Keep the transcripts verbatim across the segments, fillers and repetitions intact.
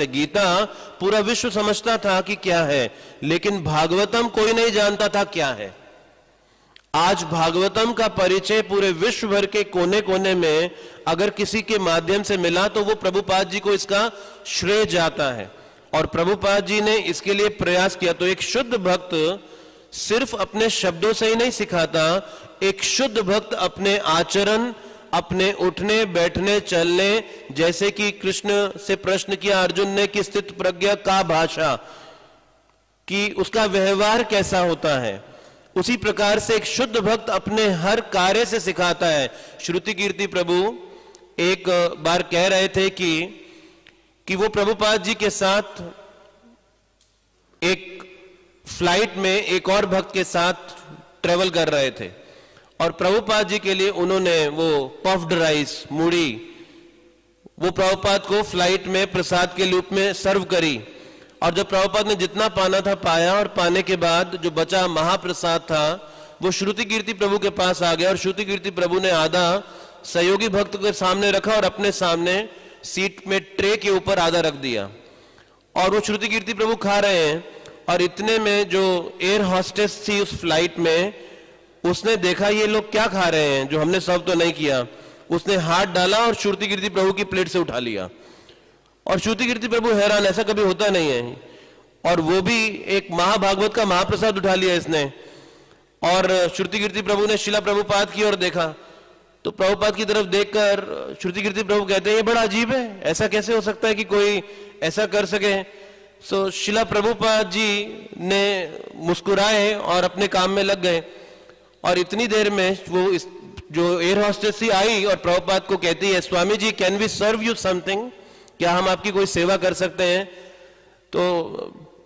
तो गीता पूरा विश्व समझता था कि क्या है, लेकिन भागवतम कोई नहीं जानता था क्या है। आज भागवतम का परिचय पूरे विश्व भर के कोने कोने में अगर किसी के माध्यम से मिला तो वो प्रभुपाद जी को इसका श्रेय जाता है, और प्रभुपाद जी ने इसके लिए प्रयास किया। तो एक शुद्ध भक्त सिर्फ अपने शब्दों से ही नहीं सिखाता, एक शुद्ध भक्त अपने आचरण, अपने उठने बैठने चलने, जैसे कि कृष्ण से प्रश्न किया अर्जुन ने कि स्थित प्रज्ञा का भाषा, कि उसका व्यवहार कैसा होता है, उसी प्रकार से एक शुद्ध भक्त अपने हर कार्य से सिखाता है। श्रुति कीर्ति प्रभु एक बार कह रहे थे कि कि वो प्रभुपाद जी के साथ एक फ्लाइट में एक और भक्त के साथ ट्रेवल कर रहे थे, और प्रभुपाद जी के लिए उन्होंने वो पफ्ड राइस मूढ़ी वो प्रभुपाद को फ्लाइट में प्रसाद के रूप में सर्व करी, और जब प्रभुपाद ने जितना पाना था पाया, और पाने के बाद जो बचा महाप्रसाद था वो श्रुति कीर्ति प्रभु के पास आ गया, और श्रुति कीर्ति प्रभु ने आधा सहयोगी भक्त के सामने रखा और अपने सामने सीट में ट्रे के ऊपर आधा रख दिया, और वो श्रुति कीर्ति प्रभु खा रहे हैं। और इतने में जो एयर हॉस्टेस थी उस फ्लाइट में, उसने देखा ये लोग क्या खा रहे हैं जो हमने सर्व तो नहीं किया, उसने हाथ डाला और श्रुति कीर्ति प्रभु की प्लेट से उठा लिया, और श्रुति कीर्ति प्रभु हैरान, ऐसा कभी होता नहीं है, और वो भी एक महाभागवत का महाप्रसाद उठा लिया इसने। और श्रुति कीर्ति प्रभु ने शिला प्रभुपाद की ओर देखा, तो प्रभुपाद की तरफ देखकर श्रुति कीर्ति प्रभु कहते हैं ये बड़ा अजीब है, ऐसा कैसे हो सकता है कि कोई ऐसा कर सके। सो शिला प्रभुपाद जी ने मुस्कुराए और अपने काम में लग गए, और इतनी देर में वो इस जो एयर हॉस्टेस आई और प्रभुपाद को कहती है, Swami ji can we serve you something, क्या हम आपकी कोई सेवा कर सकते हैं। तो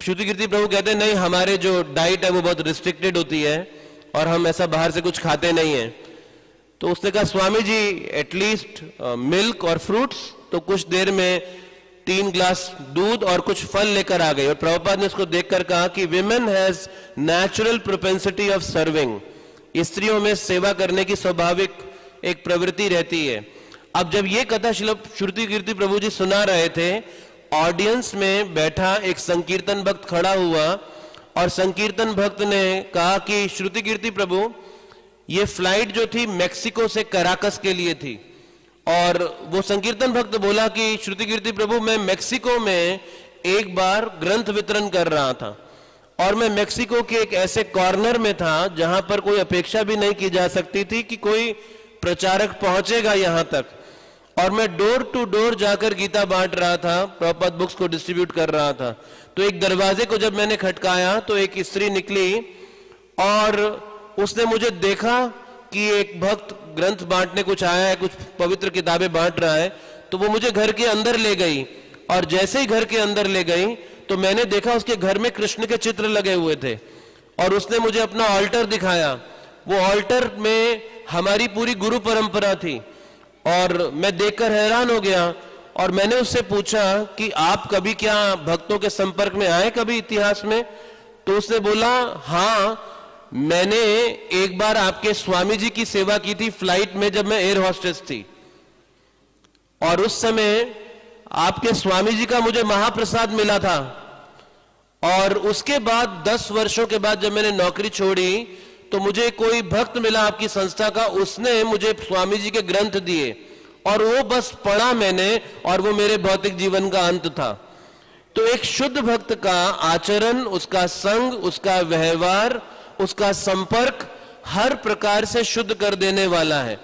श्रुति कीर्ति प्रभु कहते हैं नहीं, हमारे जो डाइट है वो बहुत रिस्ट्रिक्टेड होती है और हम ऐसा बाहर से कुछ खाते नहीं हैं। तो उसने कहा स्वामी जी एटलीस्ट मिल्क और फ्रूट्स, तो कुछ देर में तीन ग्लास दूध और कुछ फल लेकर आ गए, और प्रभुपाद ने उसको देखकर कहा कि women has natural propensity of serving, स्त्रियों में सेवा करने की स्वाभाविक एक प्रवृत्ति रहती है। अब जब ये कथा श्रुति कीर्ति प्रभु जी सुना रहे थे, ऑडियंस में बैठा एक संकीर्तन भक्त खड़ा हुआ, और संकीर्तन भक्त ने कहा कि श्रुति कीर्ति प्रभु ये फ्लाइट जो थी मैक्सिको से कराकस के लिए थी, और वो संकीर्तन भक्त बोला कि श्रुति कीर्ति प्रभु मैं मैक्सिको में एक बार ग्रंथ वितरण कर रहा था, और मैं मैक्सिको के एक ऐसे कॉर्नर में था जहां पर कोई अपेक्षा भी नहीं की जा सकती थी कि कोई प्रचारक पहुंचेगा यहां तक, और मैं डोर टू डोर जाकर गीता बांट रहा था, प्रभुपाद बुक्स को डिस्ट्रीब्यूट कर रहा था। तो एक दरवाजे को जब मैंने खटकाया तो एक स्त्री निकली, और उसने मुझे देखा कि एक भक्त ग्रंथ बांटने कुछ आया है, कुछ पवित्र किताबें बांट रहा है, तो वो मुझे घर के अंदर ले गई, और जैसे ही घर के अंदर ले गई तो मैंने देखा उसके घर में कृष्ण के चित्र लगे हुए थे, और उसने मुझे अपना ऑल्टर दिखाया, वो ऑल्टर में हमारी पूरी गुरु परंपरा थी, और मैं देखकर हैरान हो गया। और मैंने उससे पूछा कि आप कभी क्या भक्तों के संपर्क में आए कभी इतिहास में, तो उसने बोला हाँ, मैंने एक बार आपके स्वामी जी की सेवा की थी फ्लाइट में जब मैं एयर हॉस्टेस थी, और उस समय आपके स्वामी जी का मुझे महाप्रसाद मिला था, और उसके बाद दस वर्षों के बाद जब मैंने नौकरी छोड़ी तो मुझे कोई भक्त मिला आपकी संस्था का, उसने मुझे स्वामी जी के ग्रंथ दिए, और वो बस पढ़ा मैंने, और वो मेरे भौतिक जीवन का अंत था। तो एक शुद्ध भक्त का आचरण, उसका संग, उसका व्यवहार, उसका संपर्क हर प्रकार से शुद्ध कर देने वाला है,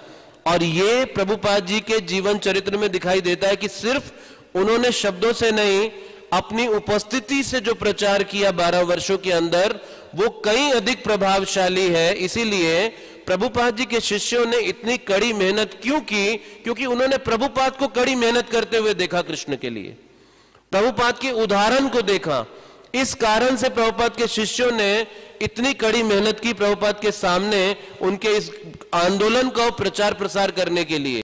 और ये प्रभुपाद जी के जीवन चरित्र में दिखाई देता है कि सिर्फ उन्होंने शब्दों से नहीं, अपनी उपस्थिति से जो प्रचार किया बारह वर्षों के अंदर, वो कहीं अधिक प्रभावशाली है। इसीलिए प्रभुपाद जी के शिष्यों ने इतनी कड़ी मेहनत क्यों की, क्योंकि उन्होंने प्रभुपाद को कड़ी मेहनत करते हुए देखा कृष्ण के लिए, प्रभुपाद के उदाहरण को देखा, इस कारण से प्रभुपाद के शिष्यों ने इतनी कड़ी मेहनत की प्रभुपाद के सामने उनके इस आंदोलन का प्रचार प्रसार करने के लिए।